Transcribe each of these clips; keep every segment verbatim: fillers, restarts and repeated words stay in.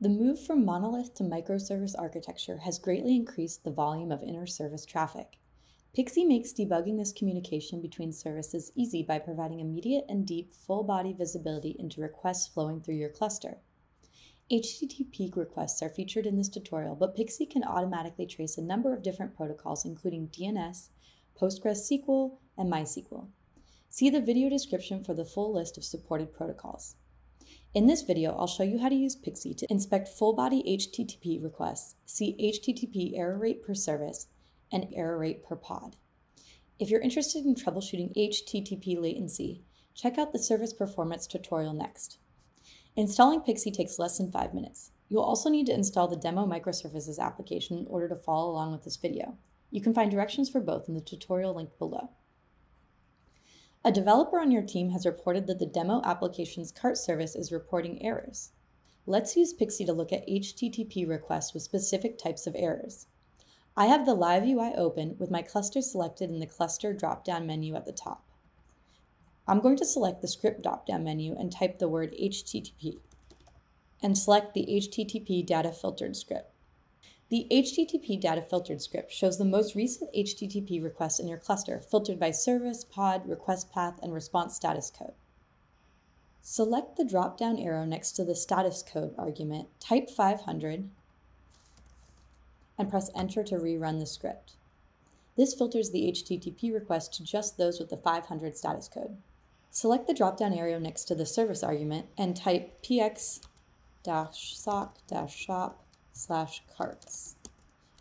The move from monolith to microservice architecture has greatly increased the volume of inter-service traffic. Pixie makes debugging this communication between services easy by providing immediate and deep full-body visibility into requests flowing through your cluster. H T T P requests are featured in this tutorial, but Pixie can automatically trace a number of different protocols, including D N S, PostgreSQL, and MySQL. See the video description for the full list of supported protocols. In this video, I'll show you how to use Pixie to inspect full-body H T T P requests, see H T T P error rate per service, and error rate per pod. If you're interested in troubleshooting H T T P latency, check out the service performance tutorial next. Installing Pixie takes less than five minutes. You'll also need to install the Demo Microservices application in order to follow along with this video. You can find directions for both in the tutorial link below. A developer on your team has reported that the demo application's cart service is reporting errors. Let's use Pixie to look at H T T P requests with specific types of errors. I have the live U I open with my cluster selected in the cluster drop-down menu at the top. I'm going to select the script drop-down menu and type the word H T T P, and select the H T T P data filtered script. The H T T P data filtered script shows the most recent H T T P requests in your cluster, filtered by service, pod, request path, and response status code. Select the drop-down arrow next to the status code argument, type five hundred, and press Enter to rerun the script. This filters the H T T P request to just those with the five hundred status code. Select the drop-down arrow next to the service argument and type px-sock-shop slash carts,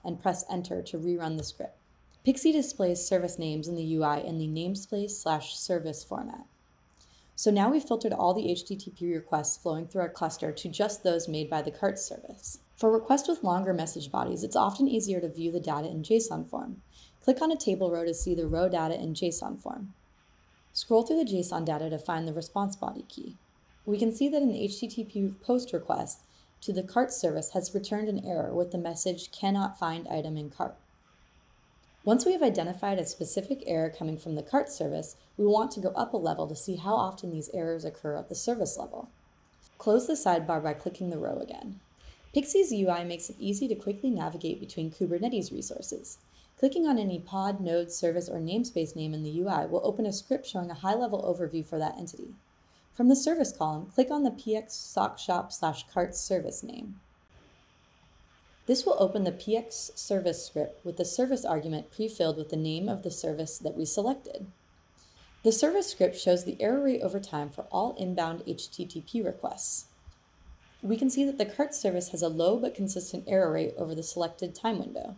and press Enter to rerun the script. Pixie displays service names in the U I in the namespace slash service format. So now we've filtered all the H T T P requests flowing through our cluster to just those made by the cart service. For requests with longer message bodies, it's often easier to view the data in JSON form. Click on a table row to see the row data in JSON form. Scroll through the JSON data to find the response body key. We can see that an H T T P post request to the cart service has returned an error with the message "cannot find item in cart." Once we have identified a specific error coming from the cart service, we want to go up a level to see how often these errors occur at the service level. Close the sidebar by clicking the row again. Pixie's U I makes it easy to quickly navigate between Kubernetes resources. Clicking on any pod, node, service, or namespace name in the U I will open a script showing a high-level overview for that entity. From the service column, click on the px-sock-shop slash cart service name. This will open the px service script with the service argument pre-filled with the name of the service that we selected. The service script shows the error rate over time for all inbound H T T P requests. We can see that the cart service has a low but consistent error rate over the selected time window.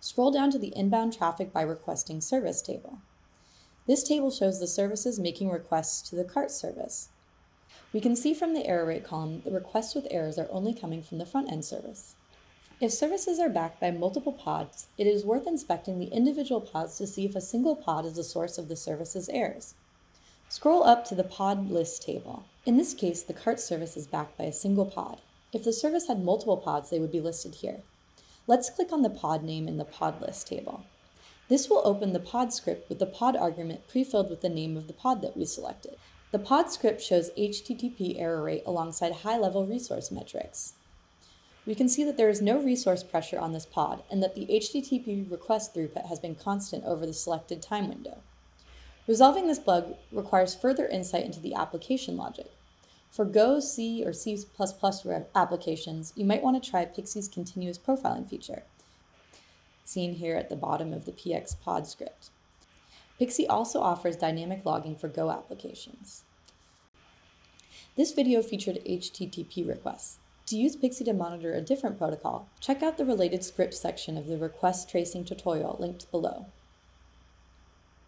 Scroll down to the inbound traffic by requesting service table. This table shows the services making requests to the cart service. We can see from the error rate column that the requests with errors are only coming from the front-end service. If services are backed by multiple pods, it is worth inspecting the individual pods to see if a single pod is the source of the service's errors. Scroll up to the pod list table. In this case, the cart service is backed by a single pod. If the service had multiple pods, they would be listed here. Let's click on the pod name in the pod list table. This will open the pod script with the pod argument pre-filled with the name of the pod that we selected. The pod script shows H T T P error rate alongside high-level resource metrics. We can see that there is no resource pressure on this pod and that the H T T P request throughput has been constant over the selected time window. Resolving this bug requires further insight into the application logic. For Go, C, or C plus plus applications, you might want to try Pixie's continuous profiling feature, seen here at the bottom of the P X pod script. Pixie also offers dynamic logging for Go applications. This video featured H T T P requests. To use Pixie to monitor a different protocol, check out the related scripts section of the request tracing tutorial linked below.